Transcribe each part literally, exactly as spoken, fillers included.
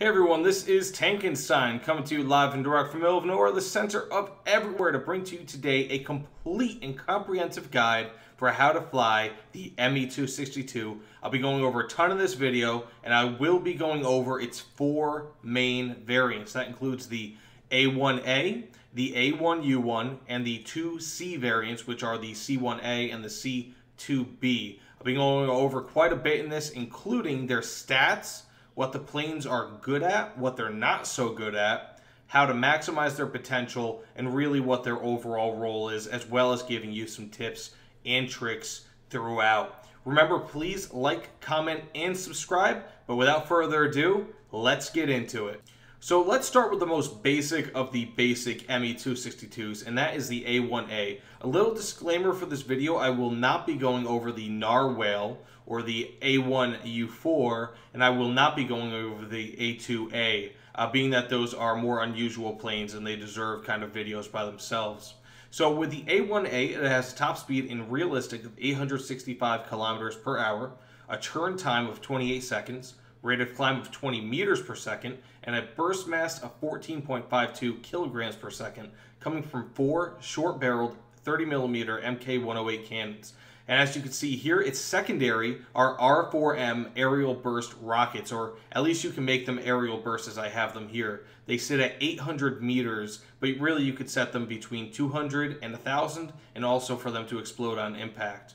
Hey everyone, this is Tankenstein coming to you live and direct from Elvenor, the center of everywhere, to bring to you today a complete and comprehensive guide for how to fly the M E two sixty-two. I'll be going over a ton in this video, and I will be going over its four main variants. That includes the A one A, the A one U one, and the two C variants, which are the C one A and the C two B. I'll be going over quite a bit in this, including their stats, what the planes are good at, what they're not so good at, how to maximize their potential, and really what their overall role is, as well as giving you some tips and tricks throughout. Remember, please like, comment, and subscribe. But without further ado, let's get into it. So let's start with the most basic of the basic M E two sixty-twos, and that is the A one A. A little disclaimer for this video, I will not be going over the Narwhale or the A one U four, and I will not be going over the A two A, uh, being that those are more unusual planes and they deserve kind of videos by themselves. So with the A one A, it has a top speed in realistic of eight hundred sixty-five kilometers per hour, a turn time of twenty-eight seconds, rate of climb of twenty meters per second, and a burst mass of fourteen point five two kilograms per second, coming from four short-barreled thirty millimeter M K one oh eight cannons. And as you can see here, its secondary are R four M aerial burst rockets, or at least you can make them aerial bursts as I have them here. They sit at eight hundred meters, but really you could set them between two hundred and one thousand, and also for them to explode on impact.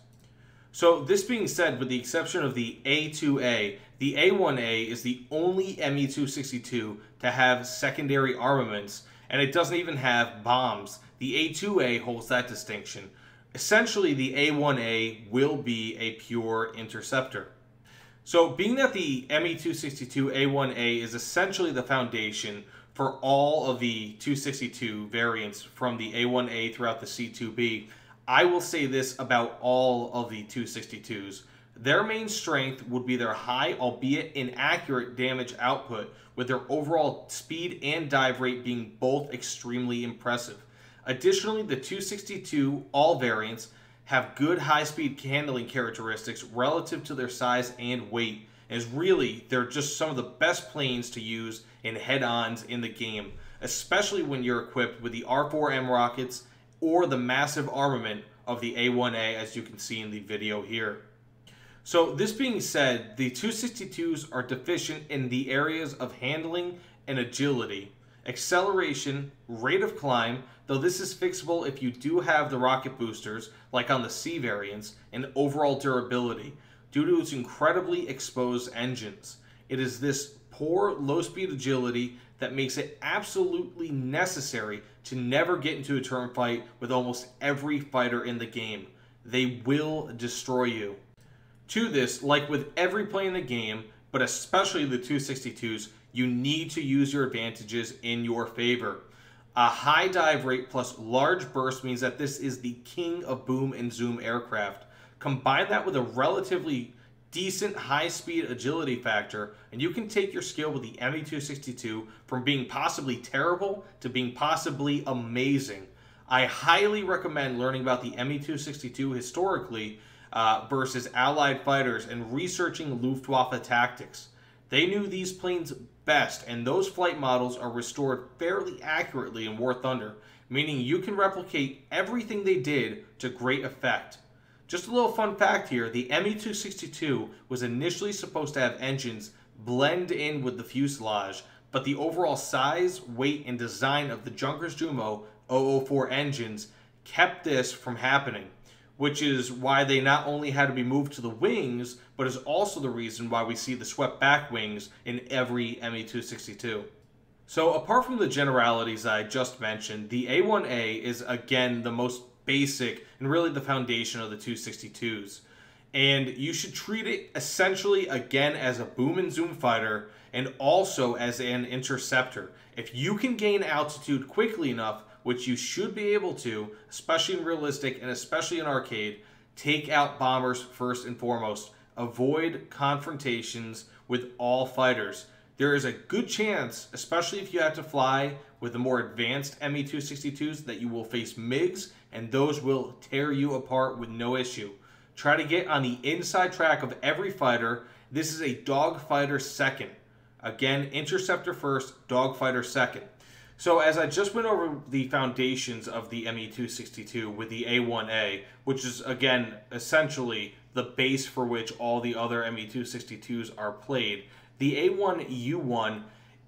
So this being said, with the exception of the A two A, the A one A is the only M E two sixty-two to have secondary armaments, and it doesn't even have bombs. The A two A holds that distinction. Essentially, the A one A will be a pure interceptor. So being that the M E two sixty-two A one A is essentially the foundation for all of the two sixty-two variants from the A one A throughout the C two B, I will say this about all of the two sixty-twos. Their main strength would be their high, albeit inaccurate, damage output, with their overall speed and dive rate being both extremely impressive. Additionally, the two sixty-two all variants have good high-speed handling characteristics relative to their size and weight, as really they're just some of the best planes to use in head-ons in the game, especially when you're equipped with the R four M rockets or the massive armament of the A one A, as you can see in the video here. So this being said, the two sixty-twos are deficient in the areas of handling and agility, acceleration, rate of climb, though this is fixable if you do have the rocket boosters, like on the C variants, and overall durability, due to its incredibly exposed engines. It is this poor low-speed agility that makes it absolutely necessary to never get into a turn fight with almost every fighter in the game. They will destroy you. To this, like with every plane in the game, but especially the two sixty-twos, you need to use your advantages in your favor. A high dive rate plus large burst means that this is the king of boom and zoom aircraft. Combine that with a relatively decent high-speed agility factor, and you can take your skill with the M E two sixty-two from being possibly terrible to being possibly amazing. I highly recommend learning about the M E two sixty-two historically, Uh, versus Allied fighters, and researching Luftwaffe tactics. They knew these planes best, and those flight models are restored fairly accurately in War Thunder, meaning you can replicate everything they did to great effect. Just a little fun fact here, the M E two sixty-two was initially supposed to have engines blend in with the fuselage, but the overall size, weight, and design of the Junkers Jumo zero zero four engines kept this from happening, which is why they not only had to be moved to the wings, but is also the reason why we see the swept back wings in every M E two sixty-two. So apart from the generalities I just mentioned, the A one A is again the most basic and really the foundation of the two sixty-twos. And you should treat it essentially again as a boom and zoom fighter, and also as an interceptor. If you can gain altitude quickly enough, which you should be able to, especially in realistic and especially in arcade, take out bombers first and foremost. Avoid confrontations with all fighters. There is a good chance, especially if you have to fly with the more advanced M E two sixty-twos, that you will face MiGs, and those will tear you apart with no issue. Try to get on the inside track of every fighter. This is a dogfighter second. Again, interceptor first, dogfighter second. So as I just went over the foundations of the M E two sixty-two with the A one A, which is, again, essentially the base for which all the other M E two sixty-twos are played, the A one U one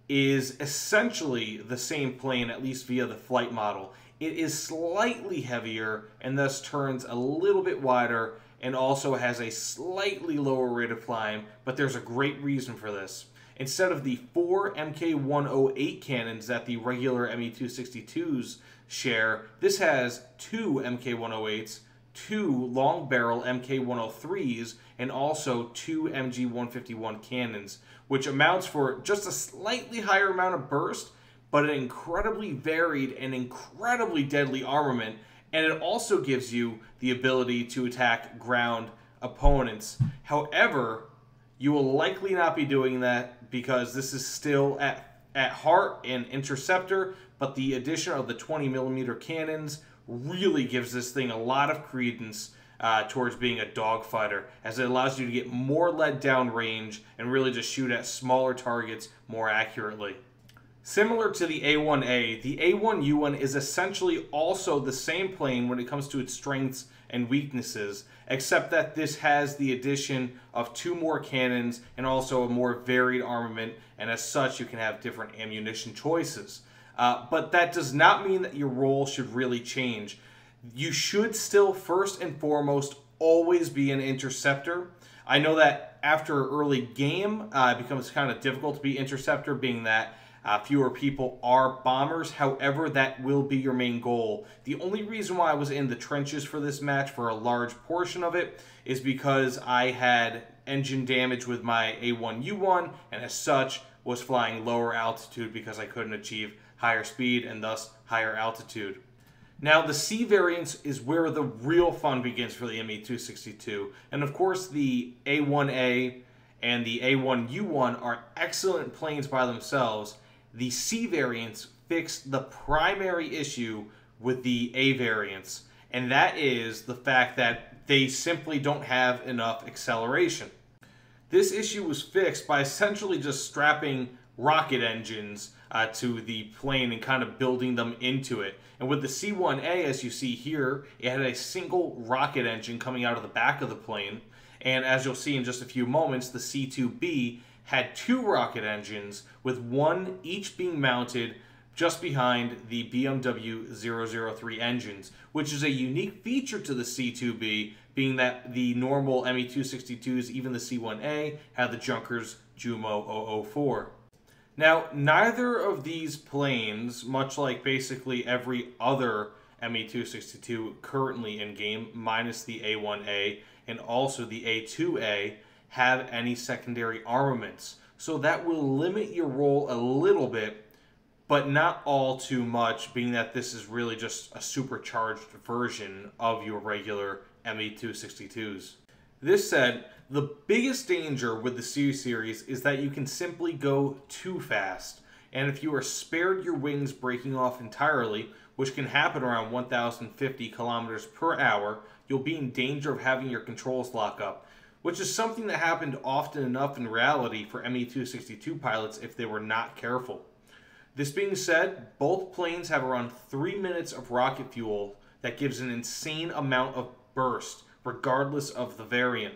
is essentially the same plane, at least via the flight model. It is slightly heavier and thus turns a little bit wider and also has a slightly lower rate of climb, but there's a great reason for this. Instead of the four M K one oh eight cannons that the regular M E two sixty-twos share, this has two M K one oh eights, two long barrel M K one oh threes, and also two M G one fifty-one cannons, which amounts for just a slightly higher amount of burst, but an incredibly varied and incredibly deadly armament. And it also gives you the ability to attack ground opponents. However, you will likely not be doing that because this is still at, at heart an interceptor, but the addition of the twenty millimeter cannons really gives this thing a lot of credence uh, towards being a dogfighter, as it allows you to get more lead down range and really just shoot at smaller targets more accurately. Similar to the A one A, the A one U one is essentially also the same plane when it comes to its strengths and weaknesses, except that this has the addition of two more cannons and also a more varied armament, and as such you can have different ammunition choices. Uh, but that does not mean that your role should really change. You should still first and foremost always be an interceptor. I know that after early game uh, it becomes kind of difficult to be interceptor, being that Uh, fewer people are bombers. However, that will be your main goal. The only reason why I was in the trenches for this match for a large portion of it is because I had engine damage with my A one U one, and as such was flying lower altitude because I couldn't achieve higher speed and thus higher altitude. Now, the C variants is where the real fun begins for the M E two sixty-two, and of course the A one A and the A one U one are excellent planes by themselves. The C variants fix the primary issue with the A variants, and that is the fact that they simply don't have enough acceleration. This issue was fixed by essentially just strapping rocket engines uh, to the plane and kind of building them into it. And with the C one A, as you see here, it had a single rocket engine coming out of the back of the plane, and as you'll see in just a few moments, the C two B had two rocket engines, with one each being mounted just behind the B M W zero zero three engines, which is a unique feature to the C two B, being that the normal M E two sixty-twos, even the C one A, had the Junkers Jumo zero zero four. Now, neither of these planes, much like basically every other M E two sixty-two currently in game, minus the A one A and also the A two A, have any secondary armaments, so that will limit your role a little bit, but not all too much, being that this is really just a supercharged version of your regular M E two sixty-twos. This said, the biggest danger with the C series is that you can simply go too fast, and if you are spared your wings breaking off entirely, which can happen around one thousand fifty kilometers per hour, you'll be in danger of having your controls lock up, which is something that happened often enough in reality for M E two sixty-two pilots if they were not careful. This being said, both planes have around three minutes of rocket fuel that gives an insane amount of burst, regardless of the variant.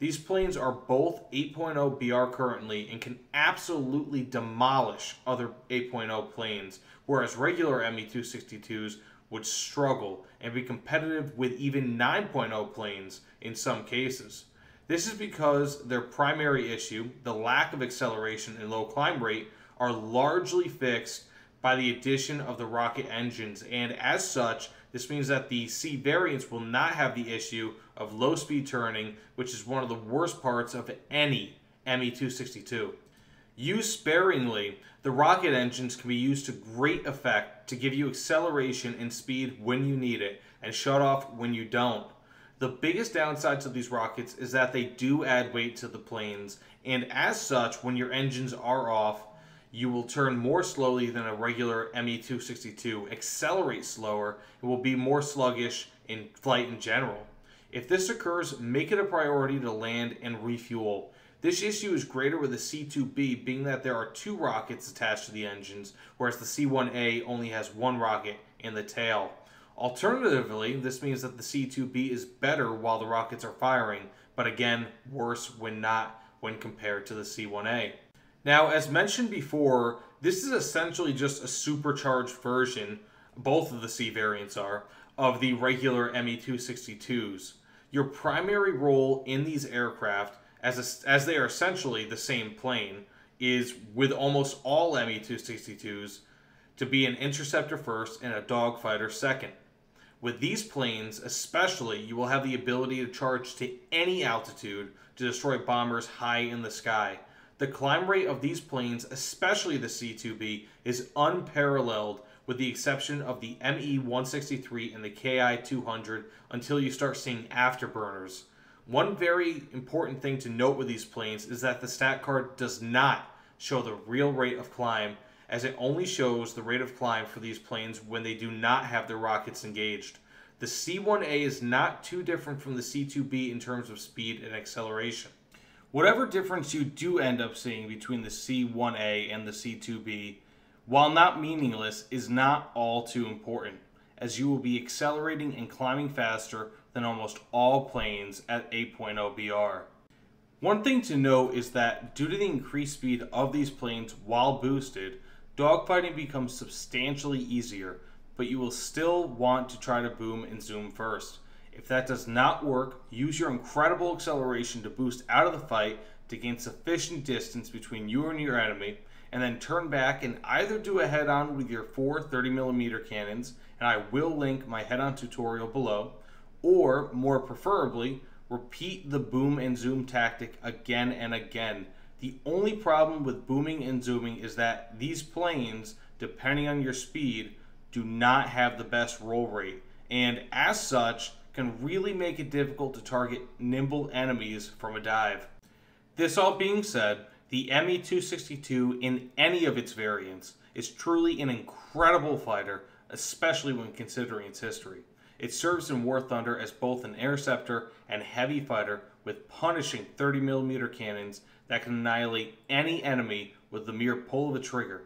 These planes are both eight point oh B R currently and can absolutely demolish other eight point oh planes, whereas regular M E two sixty-twos would struggle and be competitive with even nine point oh planes in some cases. This is because their primary issue, the lack of acceleration and low climb rate, are largely fixed by the addition of the rocket engines, and as such, this means that the C variants will not have the issue of low speed turning, which is one of the worst parts of any M E two sixty-two. Used sparingly, the rocket engines can be used to great effect to give you acceleration and speed when you need it, and shut off when you don't. The biggest downside to these rockets is that they do add weight to the planes, and as such, when your engines are off, you will turn more slowly than a regular M E two sixty-two, accelerate slower, and will be more sluggish in flight in general. If this occurs, make it a priority to land and refuel. This issue is greater with the C two B, being that there are two rockets attached to the engines, whereas the C one A only has one rocket in the tail. Alternatively, this means that the C two B is better while the rockets are firing, but again, worse when not when compared to the C one A. Now, as mentioned before, this is essentially just a supercharged version, both of the C variants are, of the regular M E two sixty-twos. Your primary role in these aircraft, as, a, as they are essentially the same plane, is with almost all M E two sixty-twos to be an interceptor first and a dogfighter second. With these planes especially, you will have the ability to charge to any altitude to destroy bombers high in the sky. The climb rate of these planes, especially the C two B, is unparalleled with the exception of the M E one sixty-three and the K I two hundred until you start seeing afterburners. One very important thing to note with these planes is that the stat card does not show the real rate of climb, as it only shows the rate of climb for these planes when they do not have their rockets engaged. The C one A is not too different from the C two B in terms of speed and acceleration. Whatever difference you do end up seeing between the C one A and the C two B, while not meaningless, is not all too important, as you will be accelerating and climbing faster than almost all planes at eight point oh B R. One thing to note is that due to the increased speed of these planes while boosted, dogfighting becomes substantially easier, but you will still want to try to boom and zoom first. If that does not work, use your incredible acceleration to boost out of the fight to gain sufficient distance between you and your enemy, and then turn back and either do a head-on with your four thirty millimeter cannons, and I will link my head-on tutorial below, or more preferably, repeat the boom and zoom tactic again and again. The only problem with booming and zooming is that these planes, depending on your speed, do not have the best roll rate, and as such, can really make it difficult to target nimble enemies from a dive. This all being said, the M E two sixty-two in any of its variants is truly an incredible fighter, especially when considering its history. It serves in War Thunder as both an interceptor and heavy fighter with punishing thirty millimeter cannons that can annihilate any enemy with the mere pull of a trigger.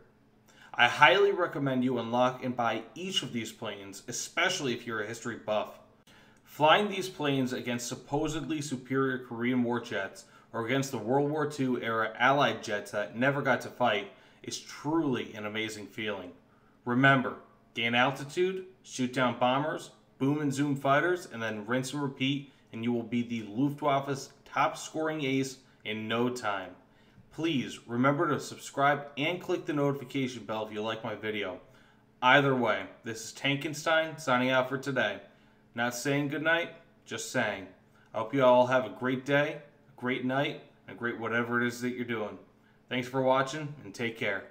I highly recommend you unlock and buy each of these planes, especially if you're a history buff. Flying these planes against supposedly superior Korean War jets or against the World War Two era Allied jets that never got to fight is truly an amazing feeling. Remember, gain altitude, shoot down bombers, boom and zoom fighters, and then rinse and repeat, and you will be the Luftwaffe's top scoring ace in no time. Please remember to subscribe and click the notification bell if you like my video. Either way, this is Tankenstein signing out for today. Not saying goodnight, just saying. I hope you all have a great day, a great night, and a great whatever it is that you're doing. Thanks for watching, and take care.